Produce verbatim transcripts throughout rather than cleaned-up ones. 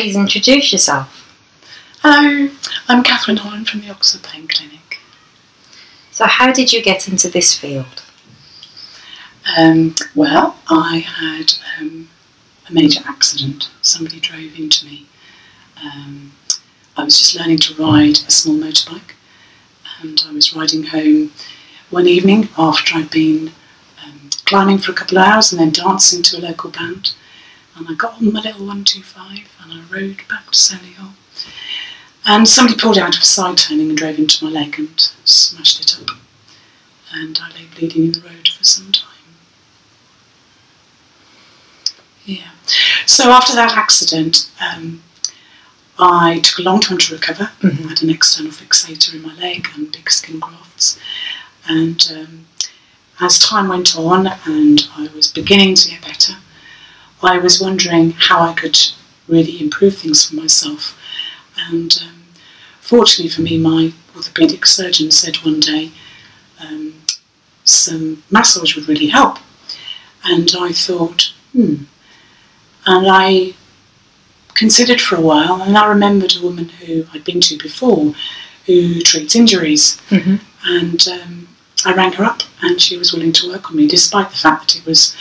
please introduce yourself. Hello, I'm Catherine Holland from the Oxford Pain Clinic. So how did you get into this field? Um, well, I had um, a major accident. Somebody drove into me. Um, I was just learning to ride a small motorbike, and I was riding home one evening after I'd been um, climbing for a couple of hours and then dancing to a local band. And I got on my little one two five and I rode back to Solihull. And somebody pulled out of a side turning and drove into my leg and smashed it up. And I lay bleeding in the road for some time. Yeah. So after that accident, um, I took a long time to recover. Mm-hmm. I had an external fixator in my leg and big skin grafts. And um, as time went on and I was beginning to get better, I was wondering how I could really improve things for myself. And um, fortunately for me, my orthopaedic surgeon said one day um, some massage would really help. And I thought, hmm. And I considered for a while, and I remembered a woman who I'd been to before who treats injuries. Mm-hmm. And um, I rang her up, and she was willing to work on me, despite the fact that it was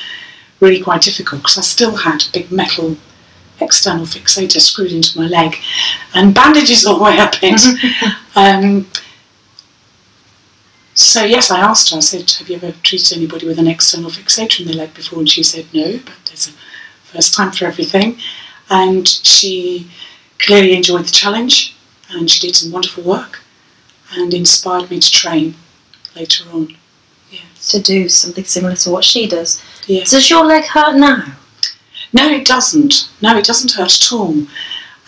really quite difficult, because I still had a big metal external fixator screwed into my leg and bandages all the way up it. um, so yes, I asked her, I said, have you ever treated anybody with an external fixator in their leg before? And she said no, but there's a first time for everything. And she clearly enjoyed the challenge, and she did some wonderful work and inspired me to train later on. Yes. To do something similar to what she does. Yes. Does your leg hurt now? No, it doesn't. No, it doesn't hurt at all.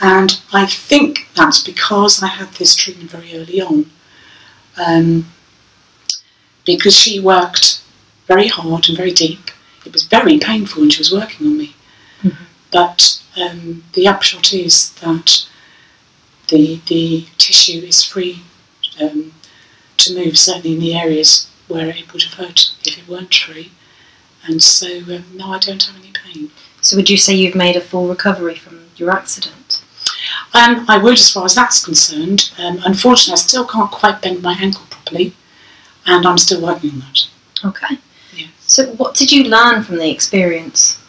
And I think that's because I had this treatment very early on. Um, because she worked very hard and very deep. It was very painful when she was working on me. Mm-hmm. But um, the upshot is that the, the tissue is free um, to move, certainly in the areas where it would have hurt if it weren't free. And so um, no, I don't have any pain. So would you say you've made a full recovery from your accident? Um, I would, as far as that's concerned. Um, unfortunately, I still can't quite bend my ankle properly, and I'm still working on that. Okay. Yeah. So what did you learn from the experience?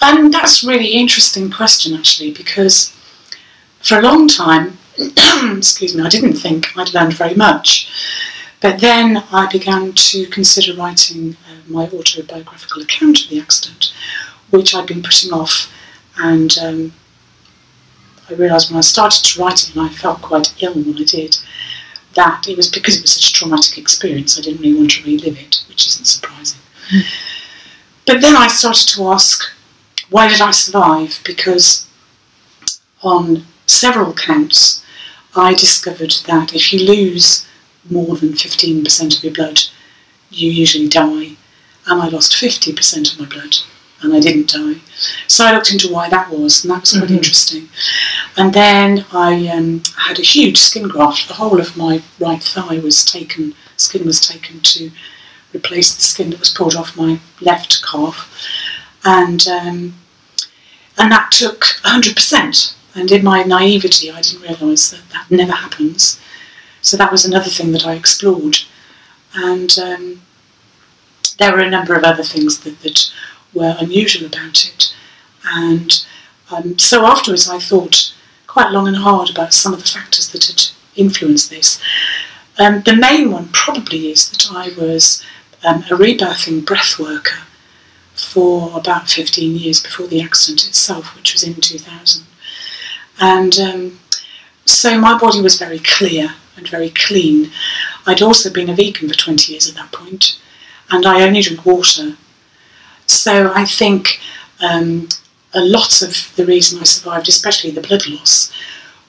Um, that's a really interesting question, actually, because for a long time, excuse me, I didn't think I'd learned very much. But then I began to consider writing uh, my autobiographical account of the accident, which I'd been putting off, and um, I realised when I started to write it, and I felt quite ill when I did, that it was because it was such a traumatic experience. I didn't really want to relive it, which isn't surprising. Mm. But then I started to ask, why did I survive? Because on several counts, I discovered that if you lose more than fifteen percent of your blood, you usually die, and I lost fifty percent of my blood, and I didn't die. So I looked into why that was, and that was quite mm-hmm. interesting. And then I um, had a huge skin graft. The whole of my right thigh was taken, skin was taken to replace the skin that was pulled off my left calf, and, um, and that took one hundred percent. And in my naivety, I didn't realise that that never happens. So that was another thing that I explored. And um, there were a number of other things that, that were unusual about it. And um, so afterwards I thought quite long and hard about some of the factors that had influenced this. Um, the main one probably is that I was um, a rebirthing breath worker for about fifteen years before the accident itself, which was in two thousand. And um, so my body was very clear and very clean. I'd also been a vegan for twenty years at that point, and I only drink water. So I think um, a lot of the reason I survived, especially the blood loss,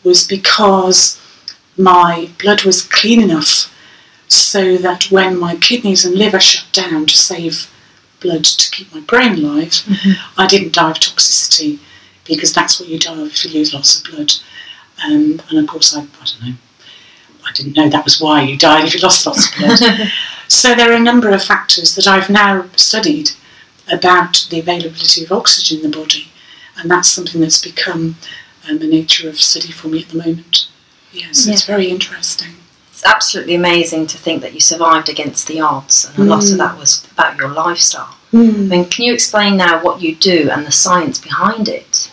was because my blood was clean enough so that when my kidneys and liver shut down to save blood to keep my brain alive, mm-hmm. I didn't die of toxicity, because that's what you die of if you lose lots of blood. Um, and of course, I, I don't know, I didn't know that was why you died if you lost lots of blood. So there are a number of factors that I've now studied about the availability of oxygen in the body and that's something that's become um, a nature of study for me at the moment. Yeah, so yeah. It's very interesting. It's absolutely amazing to think that you survived against the odds, and a mm. lot of that was about your lifestyle. Mm. I mean, can you explain now what you do and the science behind it?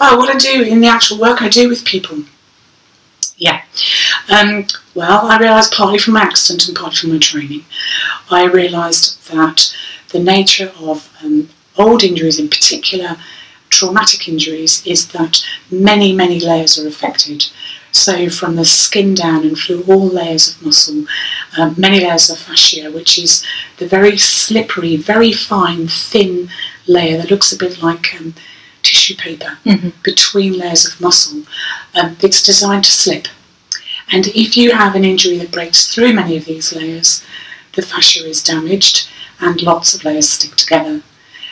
Oh, what I do in the actual work I do with people. Yeah. Um, well, I realised partly from my accident and partly from my training, I realised that the nature of um, old injuries, in particular traumatic injuries, is that many, many layers are affected. So from the skin down and through all layers of muscle, um, many layers of fascia, which is the very slippery, very fine, thin layer that looks a bit like um, tissue paper mm-hmm. between layers of muscle. Um, it's designed to slip. And if you have an injury that breaks through many of these layers, the fascia is damaged and lots of layers stick together.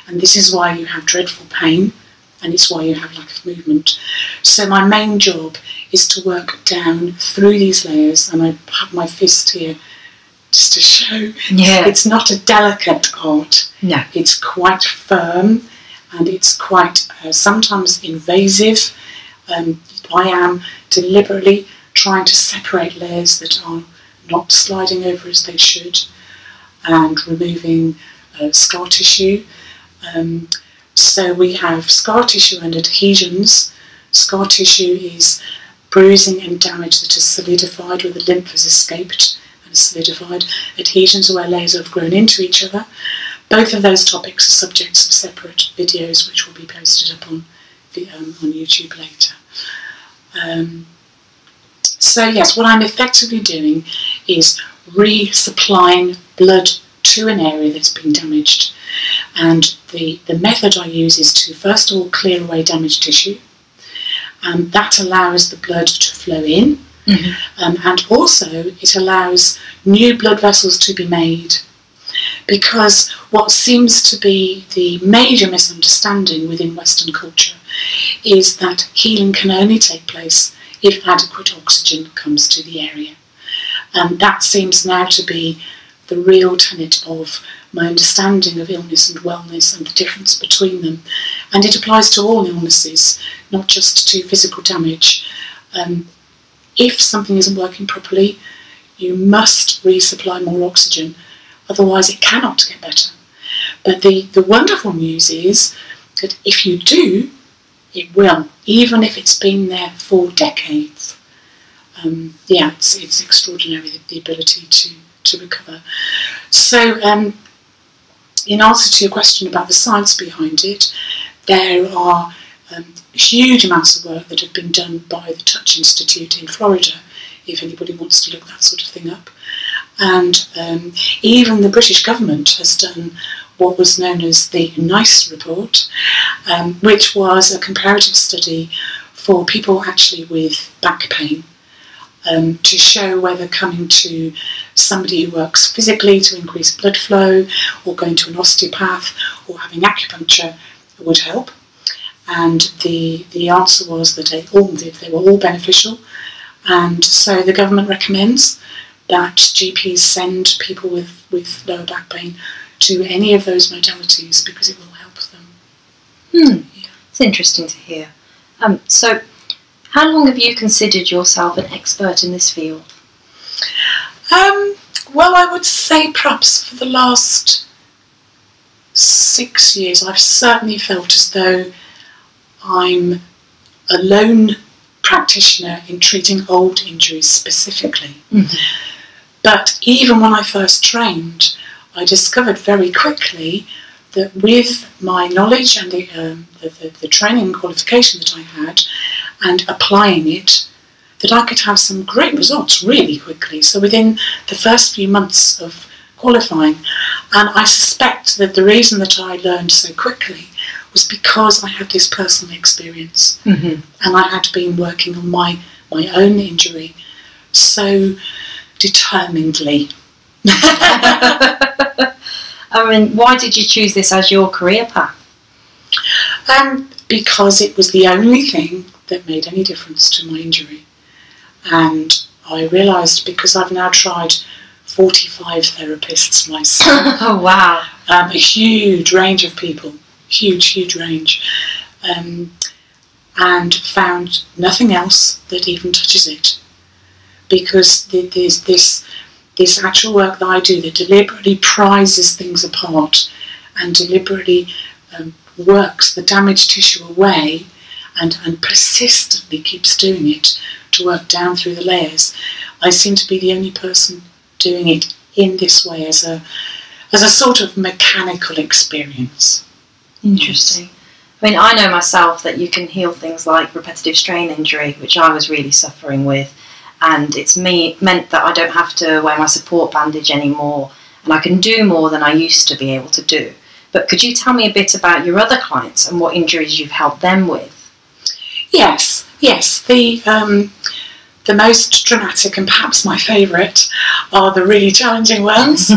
And this is why you have dreadful pain, and it's why you have lack of movement. So my main job is to work down through these layers, and I have my fist here just to show yeah. it's not a delicate art. No. It's quite firm, and it's quite uh, sometimes invasive. Um, I am deliberately trying to separate layers that are not sliding over as they should, and removing uh, scar tissue. Um, so we have scar tissue and adhesions. Scar tissue is bruising and damage that is solidified, where the lymph has escaped and solidified. Adhesions are where layers have grown into each other. Both of those topics are subjects of separate videos which will be posted up on, the, um, on YouTube later. Um, so yes, what I'm effectively doing is resupplying blood to an area that's been damaged. And the, the method I use is to first of all clear away damaged tissue, and that allows the blood to flow in, mm-hmm. um, and also it allows new blood vessels to be made. Because what seems to be the major misunderstanding within Western culture is that healing can only take place if adequate oxygen comes to the area. And that seems now to be the real tenet of my understanding of illness and wellness and the difference between them. And it applies to all illnesses, not just to physical damage. Um, if something isn't working properly, you must resupply more oxygen. Otherwise it cannot get better. But the, the wonderful news is that if you do, it will, even if it's been there for decades. Um, yeah, it's, it's extraordinary, the, the ability to, to recover. So um, in answer to your question about the science behind it, there are um, huge amounts of work that have been done by the Touch Institute in Florida, if anybody wants to look that sort of thing up. And um, even the British government has done what was known as the NICE report, um, which was a comparative study for people actually with back pain, um, to show whether coming to somebody who works physically to increase blood flow, or going to an osteopath, or having acupuncture would help. And the, the answer was that they all did, they were all beneficial. And so the government recommends that G Ps send people with, with lower back pain to any of those modalities because it will help them. Hmm. Yeah. It's interesting to hear. Um, so, how long have you considered yourself an expert in this field? Um, well, I would say perhaps for the last six years, I've certainly felt as though I'm alone practitioner in treating old injuries specifically. Mm-hmm. But even when I first trained, I discovered very quickly that with my knowledge and the, um, the, the, the training qualification that I had and applying it, that I could have some great results really quickly. So within the first few months of qualifying, and I suspect that the reason that I learned so quickly was because I had this personal experience, mm-hmm. and I had been working on my, my own injury so determinedly. I mean, why did you choose this as your career path? Um, because it was the only thing that made any difference to my injury. And I realised, because I've now tried forty-five therapists myself. Oh, wow. Um, a huge range of people. Huge, huge range. um, and found nothing else that even touches it. Because there's this, this actual work that I do that deliberately prizes things apart and deliberately um, works the damaged tissue away and, and persistently keeps doing it to work down through the layers. I seem to be the only person doing it in this way as a, as a sort of mechanical experience. Interesting. I mean, I know myself that you can heal things like repetitive strain injury, which I was really suffering with, and it's me meant that I don't have to wear my support bandage anymore, and I can do more than I used to be able to do. But could you tell me a bit about your other clients and what injuries you've helped them with? Yes, yes. The, um, the most dramatic and perhaps my favourite are the really challenging ones.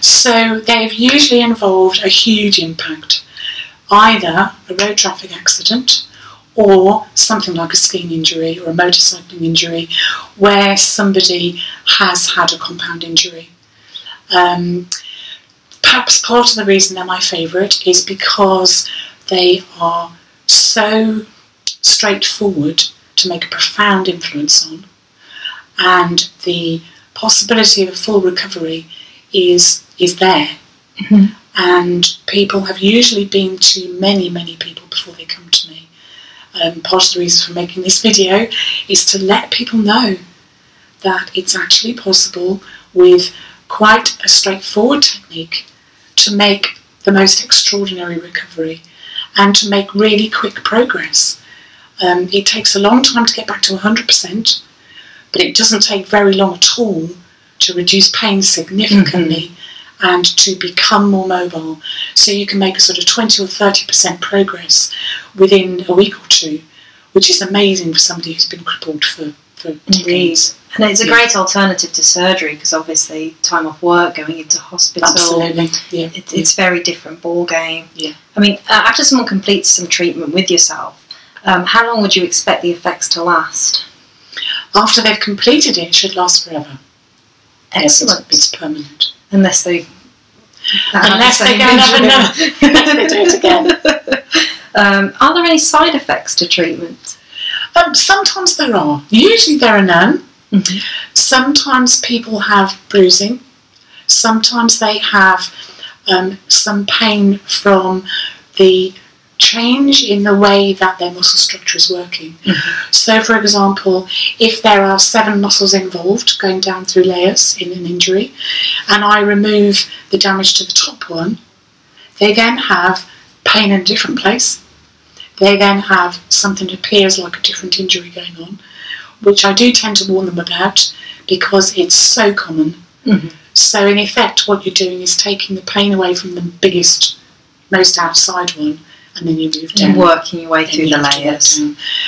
So they've usually involved a huge impact, either a road traffic accident or something like a skiing injury or a motorcycling injury where somebody has had a compound injury. Um, perhaps part of the reason they're my favourite is because they are so straightforward to make a profound influence on, and the possibility of a full recovery is, is there. Mm-hmm. And people have usually been to many, many people before they come to me. Um, part of the reason for making this video is to let people know that it's actually possible with quite a straightforward technique to make the most extraordinary recovery and to make really quick progress. Um, it takes a long time to get back to one hundred percent, but it doesn't take very long at all to reduce pain significantly. Mm-hmm. And to become more mobile, so you can make a sort of twenty or thirty percent progress within a week or two, which is amazing for somebody who's been crippled for, for mm-hmm. decades. And it's a yeah. great alternative to surgery, because obviously time off work, going into hospital, absolutely, yeah. it, it's yeah. very different ball game. Yeah. I mean, after someone completes some treatment with yourself, um, how long would you expect the effects to last? After they've completed it, it should last forever. Excellent. Yes, it's, it's permanent. Unless they, unless they go and have another, unless they do it again. Um, are there any side effects to treatment? Um, sometimes there are. Usually there are none. Mm-hmm. Sometimes people have bruising. Sometimes they have um, some pain from the change in the way that their muscle structure is working. Mm-hmm. So, for example, if there are seven muscles involved going down through layers in an injury, and I remove the damage to the top one, they then have pain in a different place. They then have something that appears like a different injury going on, which I do tend to warn them about because it's so common. Mm-hmm. So, in effect, what you're doing is taking the pain away from the biggest, most outside one, and then you move down. And working your way through the layers.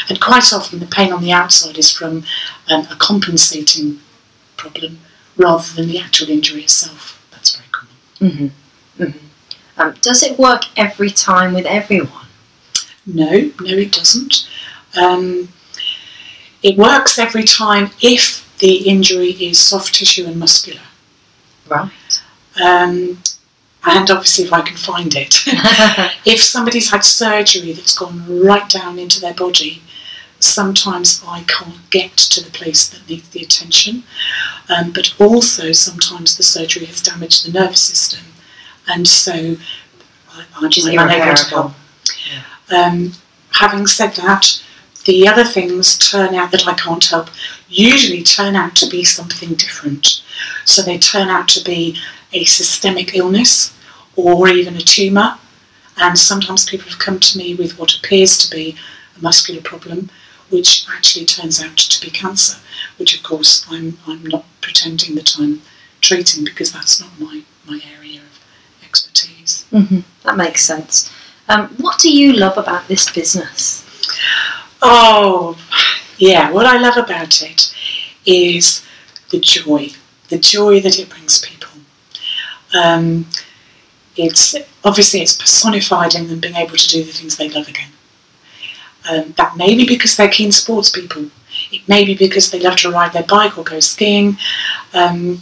And quite often the pain on the outside is from um, a compensating problem rather than the actual injury itself. That's very common. Mm-hmm. Mm-hmm. Um, does it work every time with everyone? No, no it doesn't. Um, it works every time if the injury is soft tissue and muscular. Right. Um, And obviously if I can find it. If somebody's had surgery that's gone right down into their body, sometimes I can't get to the place that needs the attention. Um, but also sometimes the surgery has damaged the nervous system. And so I, I'm unable to help. Yeah. Um, having said that, the other things turn out that I can't help usually turn out to be something different. So they turn out to be a systemic illness or even a tumour, and sometimes people have come to me with what appears to be a muscular problem which actually turns out to be cancer, which of course I'm, I'm not pretending that I'm treating because that's not my, my area of expertise. Mm-hmm. That makes sense. Um, what do you love about this business? Oh, yeah, what I love about it is the joy, the joy that it brings people. Um, it's obviously it's personified in them being able to do the things they love again. Um, that may be because they're keen sports people. It may be because they love to ride their bike or go skiing. Um,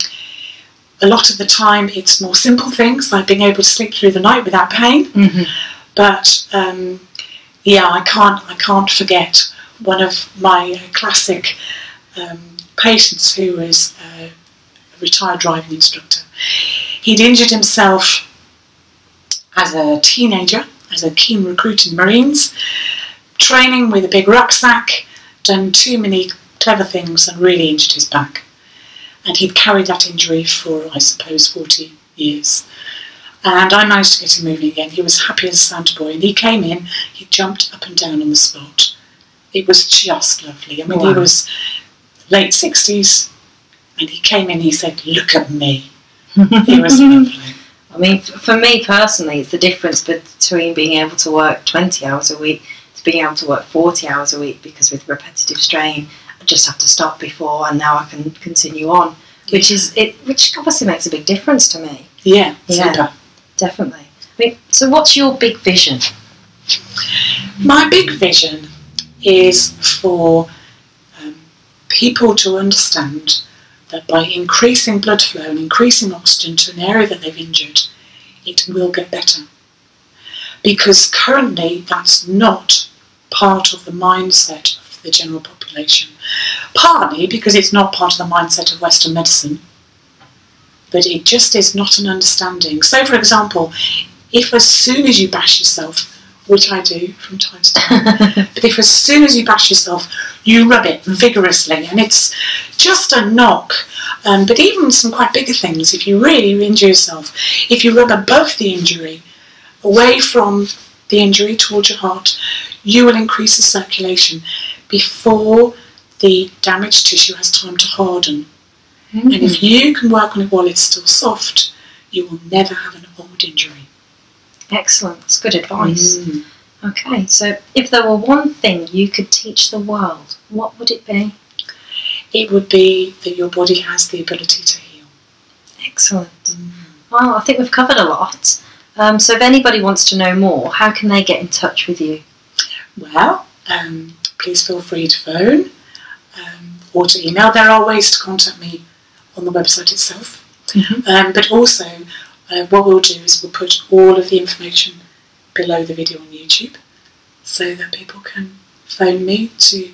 a lot of the time it's more simple things like being able to sleep through the night without pain. Mm-hmm. But um, yeah, I can't, I can't forget one of my classic um, patients who is a retired driving instructor. He'd injured himself as a teenager, as a keen recruit in the Marines, training with a big rucksack, done too many clever things and really injured his back. And he'd carried that injury for, I suppose, forty years. And I managed to get him moving again. He was happy as a Santa boy. And he came in, he jumped up and down on the spot. It was just lovely. I mean, wow. He was late sixties, and he came in, he said, "Look at me." He was lovely. I mean, for me personally, it's the difference between being able to work twenty hours a week to being able to work forty hours a week, because with repetitive strain, I just have to stop before, and now I can continue on, which is it, which obviously makes a big difference to me. Yeah, yeah, super. Definitely. I mean, so what's your big vision? My big vision is for um, people to understand that by increasing blood flow and increasing oxygen to an area that they've injured, it will get better. Because currently that's not part of the mindset of the general population. Partly because it's not part of the mindset of Western medicine, but it just is not an understanding. So, for example, if as soon as you bash yourself, which I do from time to time, but if as soon as you bash yourself, you rub it vigorously, and it's just a knock. Um, but even some quite bigger things, if you really injure yourself, if you rub above the injury, away from the injury towards your heart, you will increase the circulation before the damaged tissue has time to harden. Mm-hmm. And if you can work on it while it's still soft, you will never have an old injury. Excellent. That's good advice. Mm-hmm. Okay, so if there were one thing you could teach the world, what would it be? It would be that your body has the ability to heal. Excellent. Mm-hmm. Well, I think we've covered a lot. Um, so if anybody wants to know more, how can they get in touch with you? Well, um, please feel free to phone um, or to email. There are ways to contact me on the website itself. Mm-hmm. um, but also uh, what we'll do is we'll put all of the information below the video on YouTube so that people can phone me to